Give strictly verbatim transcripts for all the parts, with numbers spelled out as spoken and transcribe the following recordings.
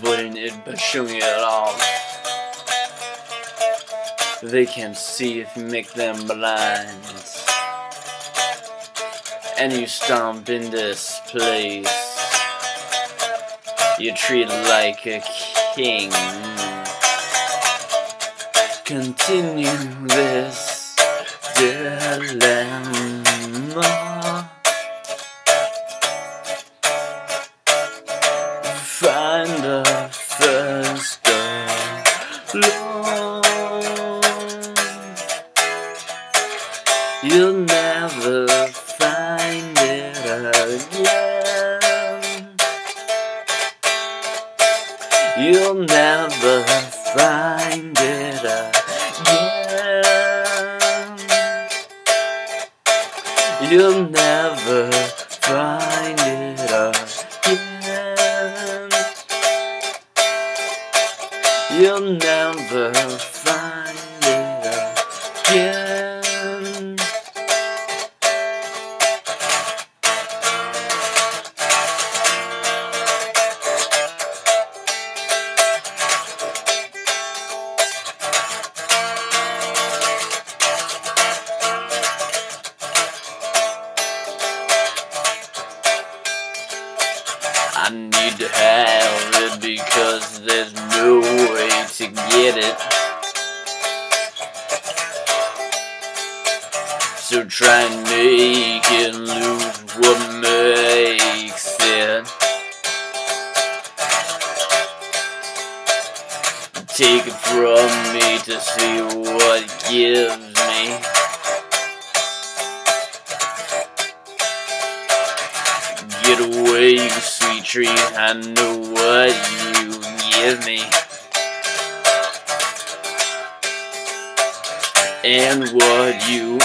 Wouldn't it be showing at all? They can see if you make them blind, and you stomp in this place. You treat like a king. Continue this dilemma. Find the first love. You'll never find it again. You'll never find it again. You'll never find it again. You'll never find it again. I need to have it because there's no way to get it. So try and make it lose what makes it. Take it from me to see what gives me. Get away, you sweet treat, I know what you give me. And what you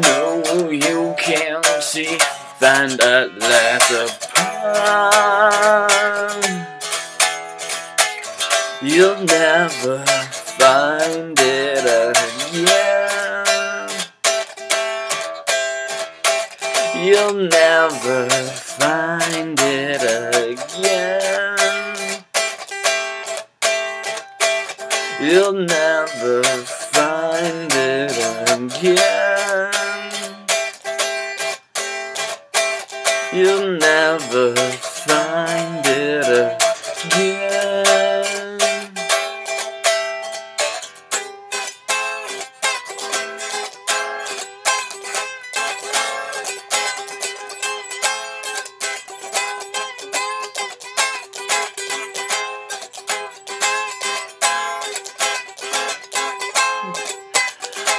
know you can't see, find a laugh upon. You'll never find it again. You'll never find it again. You'll never find it again. You'll never find it again.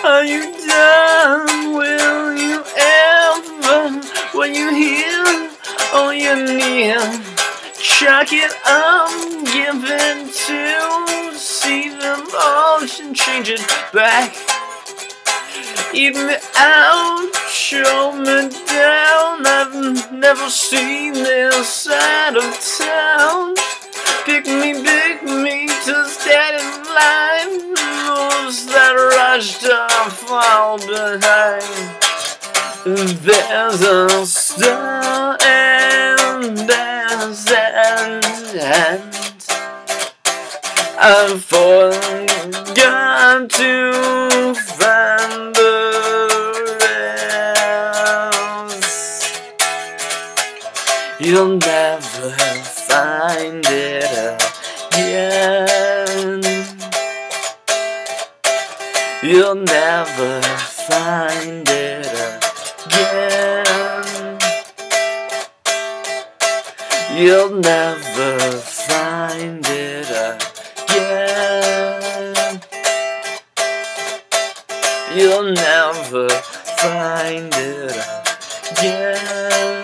Are you done? Will you ever, when you hear all you're near, chuck it up, give in to, see the motion, change it back, eat me out, show me down, I've never seen this side of town, pick me, pick me, just dead in line, rules that rushed up fall behind. There's a star and there's an end. I've forgotten to find the rest. You'll never find it again. You'll never find it again. You'll never find it again. You'll never find it again.